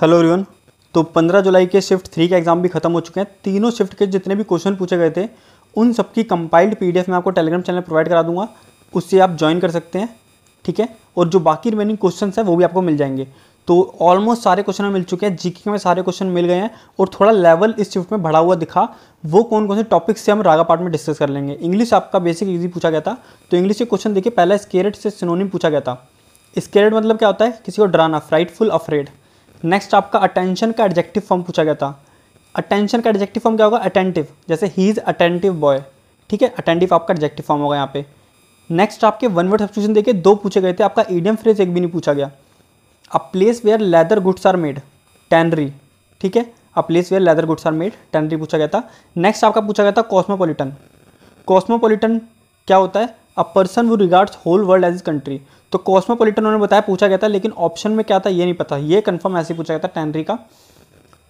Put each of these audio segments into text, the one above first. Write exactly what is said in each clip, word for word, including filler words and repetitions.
Hello everyone. तो पंद्रह जुलाई के शिफ्ट थ्री के एग्जाम भी खत्म हो चुके हैं। तीनों शिफ्ट के जितने भी क्वेश्चन पूछे गए थे उन सबकी कंपाइल्ड पीडीएफ मैं आपको टेलीग्राम चैनल प्रोवाइड करा दूंगा, उससे आप ज्वाइन कर सकते हैं, ठीक है। और जो बाकी रिमेनिंग क्वेश्चन हैं वो भी आपको मिल जाएंगे। तो ऑलमोस्ट सारे क्वेश्चन मिल चुके हैं, जीके में सारे क्वेश्चन मिल गए हैं और थोड़ा लेवल इस शिफ्ट में बढ़ा हुआ दिखा। वो कौन कौन से टॉपिक्स से हम रागा पार्ट में डिस्कस कर लेंगे। इंग्लिश आपका बेसिक इजी पूछा गया था, तो इंग्लिश के क्वेश्चन देखिए। पहला स्केरेड से सिनोनिम पूछा गया था। स्केरेड मतलब क्या होता है, किसी को डराना, फ्राइटफुल, अफ्रेड। नेक्स्ट आपका अटेंशन का एडजेक्टिव फॉर्म पूछा गया था। अटेंशन का एडजेक्टिव फॉर्म क्या होगा, अटेंटिव, जैसे ही इज़ अटेंटिव बॉय, ठीक है, अटेंटिव आपका एडजेक्टिव फॉर्म होगा यहाँ पे। नेक्स्ट आपके वन वर्ड सब्स्टिट्यूशन देखिए, दो पूछे गए थे, आपका इडियम फ्रेज एक भी नहीं पूछा गया। A place where leather goods are made, tannery, ठीक है, a place where leather goods are made, tannery पूछा गया था। नेक्स्ट आपका पूछा गया था कॉस्मोपोलिटन। कॉस्मोपोलिटन क्या होता है, a person who regards whole world as is country. तो कॉस्मोपोलिटन उन्होंने बताया पूछा गया था, लेकिन ऑप्शन में क्या था ये नहीं पता, ये कंफर्म ऐसे पूछा गया था, टैनरी का।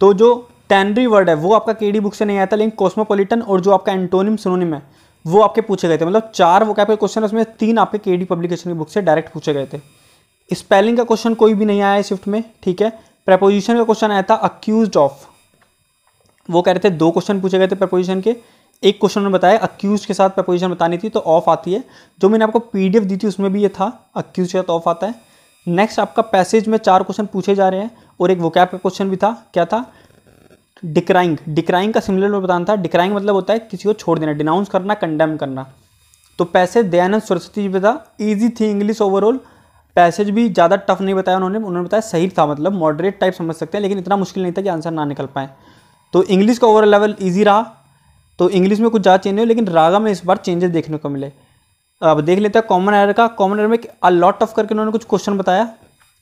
तो जो टैनरी वर्ड है वो आपका केडी बुक से नहीं आया था, लेकिन कॉस्मोपोलिटन और जो आपका एंटोनिम सिनोनिम है वो आपके पूछे गए थे। मतलब चार वो आपके क्वेश्चन, उसमें तीन आपके केडी पब्लिकेशन की बुक से डायरेक्ट पूछे गए थे। स्पेलिंग का क्वेश्चन कोई भी नहीं आया शिफ्ट में, ठीक है। प्रपोजिशन का क्वेश्चन आया था, अक्यूज ऑफ, वो कह रहे थे दो क्वेश्चन पूछे गए थे प्रपोजिशन के। एक क्वेश्चन उन्होंने बताया अक्यूज के साथ प्रपोजिशन बतानी थी, तो ऑफ आती है। जो मैंने आपको पीडीएफ दी थी उसमें भी ये था, अक्यूज के साथ ऑफ आता है। नेक्स्ट आपका पैसेज में चार क्वेश्चन पूछे जा रहे हैं और एक वोकैब का क्वेश्चन भी था। क्या था, डिक्राइंग। डिक्राइंग का सिमिलर में बताना था। डिक्राइंग मतलब होता है किसी को छोड़ देना, डिनाउंस करना, कंडेम करना। तो पैसेज दयानंद सरस्वती जी पे था, ईजी थी इंग्लिश ओवरऑल। पैसेज भी ज़्यादा टफ नहीं बताया उन्होंने, उन्होंने बताया सही था, मतलब मॉडरेट टाइप समझ सकते हैं, लेकिन इतना मुश्किल नहीं था कि आंसर ना निकल पाए। तो इंग्लिश का ओवरऑल लेवल ईजी रहा, तो इंग्लिश में कुछ ज़्यादा चेंज हो, लेकिन रागा में इस बार चेंजेस देखने को मिले। अब देख लेते हैं कॉमन एयर का। कॉमन एयर में अ लॉट ऑफ करके उन्होंने कुछ क्वेश्चन बताया,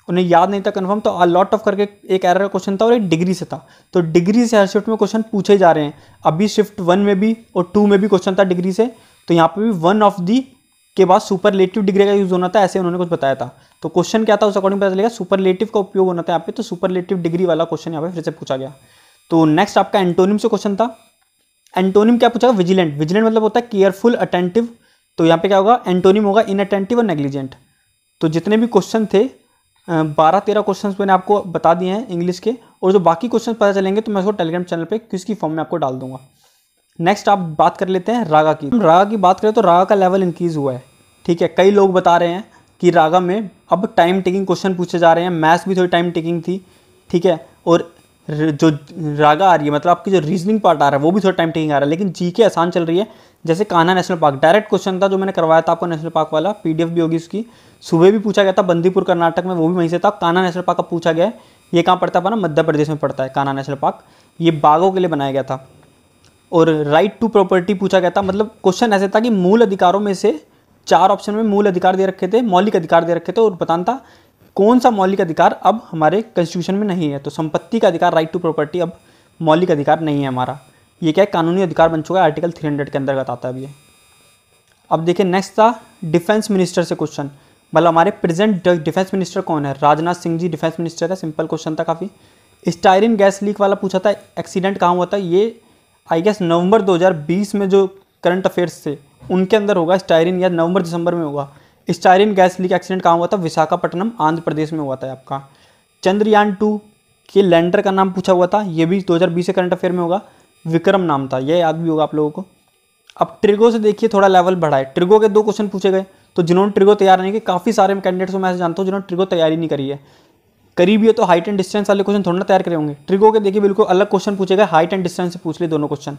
उन्हें याद नहीं था कंफर्म, तो अ लॉट ऑफ करके एक एयर का क्वेश्चन था और एक डिग्री से था। तो डिग्री से हर शिफ्ट में क्वेश्चन पूछे जा रहे हैं। अभी शिफ्ट वन में भी और टू में भी क्वेश्चन था डिग्री से, तो यहाँ पर भी वन ऑफ दी के बाद सुपरलेटिव डिग्री का यूज़ होना था, ऐसे उन्होंने कुछ बताया था। तो क्वेश्चन क्या था उस अकॉर्डिंग पता चलेगा, सुपरलेटिव का उपयोग होना था यहाँ पे, तो सुपरलेटिव डिग्री वाला क्वेश्चन यहाँ पे फिर से पूछा गया। तो नेक्स्ट आपका एंटोनिम से क्वेश्चन था। एंटोनिम क्या पूछा, विजिलेंट। विजिलेंट मतलब होता है केयरफुल, अटेंटिव, तो यहाँ पे क्या होगा, एंटोनिम होगा इनअटेंटिव और नेग्लिजेंट। तो जितने भी क्वेश्चन थे बारह तेरह क्वेश्चन मैंने आपको बता दिए हैं इंग्लिश के, और जो बाकी क्वेश्चन पता चलेंगे तो मैं उसको टेलीग्राम चैनल पे क्विज की फॉर्म में आपको डाल दूंगा। नेक्स्ट आप बात कर लेते हैं रागा की। रागा की बात करें तो रागा का लेवल इंक्रीज़ हुआ है, ठीक है। कई लोग बता रहे हैं कि रागा में अब टाइम टेकिंग क्वेश्चन पूछे जा रहे हैं। मैथ्स भी थोड़ी टाइम टेकिंग थी, ठीक है, और जो रागा आ रही है मतलब आपकी जो रीजनिंग पार्ट आ रहा है वो भी थोड़ा टाइम टेकिंग आ रहा है, लेकिन जीके आसान चल रही है। जैसे Kanha national park direct question था जो मैंने करवाया था आपको, नेशनल पार्क वाला पीडीएफ भी होगी उसकी। सुबह भी पूछा गया था, बंदीपुर कर्नाटक में, वो भी वहीं से था। कान्हा नेशनल पार्क का पूछा गया है, ये कहाँ पड़ता है अपना, मध्य प्रदेश में पड़ता है कान्हा नेशनल पार्क। ये बाघों के लिए बनाया गया था। और राइट टू प्रॉपर्टी पूछा गया था, मतलब क्वेश्चन ऐसे था कि मूल अधिकारों में से चार ऑप्शन में मूल अधिकार दे रखे थे, मौलिक अधिकार दे रखे थे, और बताना था कौन सा मौलिक अधिकार अब हमारे कॉन्स्टिट्यूशन में नहीं है। तो संपत्ति का अधिकार, राइट टू प्रॉपर्टी, अब मौलिक अधिकार नहीं है हमारा, ये क्या है, कानूनी अधिकार बन चुका है, आर्टिकल तीन सौ के अंतर्गत आता है अब ये। अब देखिए नेक्स्ट था डिफेंस मिनिस्टर से क्वेश्चन, मतलब हमारे प्रेजेंट डिफेंस मिनिस्टर कौन है। राजनाथ सिंह जी डिफेंस मिनिस्टर है, सिंपल क्वेश्चन था काफ़ी। स्टायरिन गैस लीक वाला पूछा था, एक्सीडेंट कहाँ हुआ था, ये आई गेस नवंबर दो हज़ार बीस में जो करंट अफेयर्स थे उनके अंदर होगा स्टायरिन, या नवंबर दिसंबर में होगा। स्टायरिन गैस लीक एक्सीडेंट कहाँ हुआ था, विशाखापटनम आंध्र प्रदेश में हुआ था आपका। चंद्रयान टू के लैंडर का नाम पूछा हुआ था, ये भी दो हज़ार बीस के करंट अफेयर में होगा, विक्रम नाम था, यह याद भी होगा आप लोगों को। अब ट्रिगो से देखिए थोड़ा लेवल बढ़ा है। ट्रिगो के दो क्वेश्चन पूछे गए, तो जिन्होंने ट्रिगो तैयार नहीं किया, काफ़ी सारे कैंडिडेट्स को मैं जानता हूँ जिन्होंने ट्रिगो तैयारी नहीं करी है, करीब ये तो हाइट एंड डिस्टेंस वाले क्वेश्चन थोड़ा ना तैयार करे होंगे। ट्रिगो के देखिए बिल्कुल अलग क्वेश्चन पूछे गए, हाइट एंड डिस्टेंस से पूछ लिए दोनों क्वेश्चन।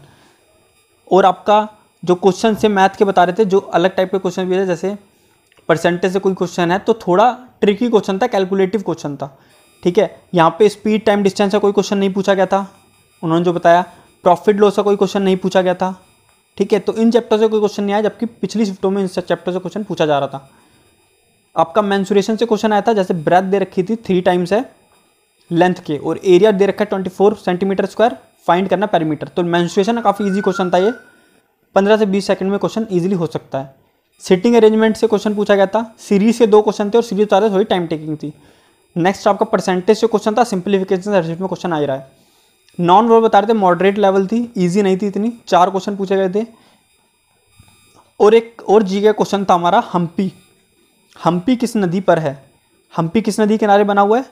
और आपका जो क्वेश्चन से मैथ के बता रहे थे जो अलग टाइप के क्वेश्चन भी है, जैसे परसेंटेज से कोई क्वेश्चन है, तो थोड़ा ट्रिकी क्वेश्चन था, कैलकुलेटिव क्वेश्चन था, ठीक है। यहाँ पे स्पीड टाइम डिस्टेंस का कोई क्वेश्चन नहीं पूछा गया था, उन्होंने जो बताया। प्रॉफिट लॉस का कोई क्वेश्चन नहीं पूछा गया था, ठीक है। तो इन चैप्टर से कोई क्वेश्चन नहीं आया, जबकि पिछली शिफ्टों में इन चैप्टर से क्वेश्चन पूछा जा रहा था। आपका मेंसुरेशन से क्वेश्चन आया था, जैसे ब्रेथ दे रखी थी थ्री टाइम्स है लेंथ के, और एरिया दे रखा है twenty four centimetre square, find करना पेरीमीटर। तो मेंसुरेशन का काफ़ी ईजी क्वेश्चन था, ये पंद्रह से बीस सेकेंड में क्वेश्चन ईजिली हो सकता है। सिटिंग अरेंजमेंट से क्वेश्चन पूछा गया था, सीरीज के दो क्वेश्चन थे और सीरीज सारे थोड़ी टाइम टेकिंग थी। नेक्स्ट आपका परसेंटेज से क्वेश्चन था, सिंप्लीफिकेशन हर शिफ्ट में क्वेश्चन आ रहा है। नॉन वर्ब बता रहे थे, मॉडरेट लेवल थी, इजी नहीं थी इतनी, चार क्वेश्चन पूछे गए थे। और एक और जी का क्वेश्चन था हमारा हम्पी। हम्पी किस नदी पर है, हम्पी किस नदी किनारे बना हुआ है,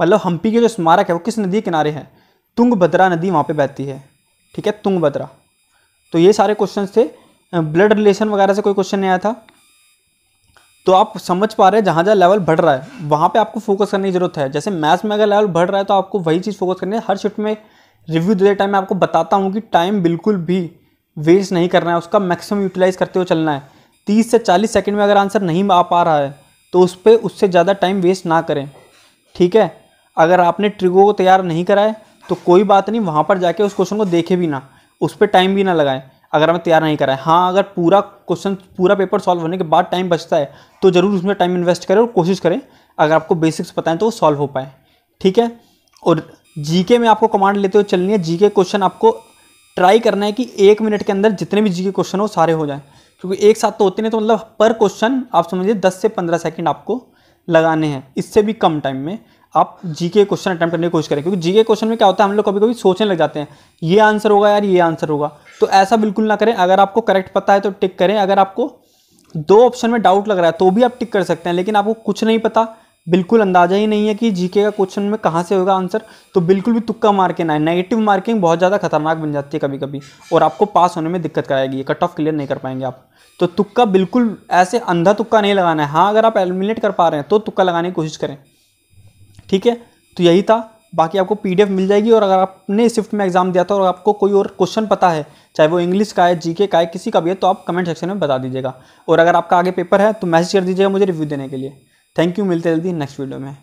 मतलब हम्पी के जो स्मारक है वो किस नदी किनारे है? तुंगभद्रा नदी वहाँ पे बहती है। ठीक है, तुंगभद्रा। तो ये सारे क्वेश्चन थे, ब्लड रिलेशन वगैरह से कोई क्वेश्चन नहीं आया था। तो आप समझ पा रहे हैं जहाँ जहाँ लेवल बढ़ रहा है वहाँ पे आपको फोकस करने की जरूरत है। जैसे मैथ्स में अगर लेवल बढ़ रहा है तो आपको वही चीज़ फोकस करनी है। हर शिफ्ट में रिव्यू देते टाइम मैं आपको बताता हूँ कि टाइम बिल्कुल भी वेस्ट नहीं करना है, उसका मैक्सिमम यूटिलाइज करते हुए चलना है। तीस से चालीस सेकेंड में अगर आंसर नहीं आ पा रहा है तो उस पर उससे ज़्यादा टाइम वेस्ट ना करें। ठीक है, अगर आपने ट्रिगो को तैयार नहीं कराए तो कोई बात नहीं, वहाँ पर जाके उस क्वेश्चन को देखे भी ना, उस पर टाइम भी ना लगाएं अगर हमें तैयार नहीं कराएं। हाँ, अगर पूरा क्वेश्चन पूरा पेपर सॉल्व होने के बाद टाइम बचता है तो ज़रूर उसमें टाइम इन्वेस्ट करें और कोशिश करें अगर आपको बेसिक्स पता है तो वो सॉल्व हो पाए। ठीक है, और जीके में आपको कमांड लेते हुए चलनी है। जीके क्वेश्चन आपको ट्राई करना है कि एक मिनट के अंदर जितने भी जीके क्वेश्चन हो सारे हो जाएँ, क्योंकि एक साथ तो होते नहीं, तो मतलब पर क्वेश्चन आप समझिए दस से पंद्रह सेकेंड आपको लगाने हैं। इससे भी कम टाइम में आप जीके क्वेश्चन अटैम्प्ट करने की कोशिश करें, क्योंकि जीके क्वेश्चन में क्या होता है हम लोग कभी कभी सोचने लग जाते हैं ये आंसर होगा यार, ये आंसर होगा। तो ऐसा बिल्कुल ना करें। अगर आपको करेक्ट पता है तो टिक करें, अगर आपको दो ऑप्शन में डाउट लग रहा है तो भी आप टिक कर सकते हैं, लेकिन आपको कुछ नहीं पता, बिल्कुल अंदाजा ही नहीं है कि जीके का क्वेश्चन में कहाँ से होगा आंसर, तो बिल्कुल भी तुक्का मार के ना। नेगेटिव मार्किंग बहुत ज़्यादा खतरनाक बन जाती है कभी कभी और आपको पास होने में दिक्कत कराएगी, कट ऑफ क्लियर नहीं कर पाएंगे आप। तो तुक्का बिल्कुल ऐसे अंधा तुक्का नहीं लगाना है। हाँ, अगर आप एलिमिनेट कर पा रहे हैं तो तुक्का लगाने की कोशिश करें। ठीक है, तो यही था। बाकी आपको पीडीएफ मिल जाएगी, और अगर आपने शिफ्ट में एग्जाम दिया था और आपको कोई और क्वेश्चन पता है, चाहे वो इंग्लिश का है, जीके का है, किसी का भी है, तो आप कमेंट सेक्शन में बता दीजिएगा। और अगर आपका आगे पेपर है तो मैसेज कर दीजिएगा मुझे रिव्यू देने के लिए। थैंक यू, मिलते जल्दी नेक्स्ट वीडियो में।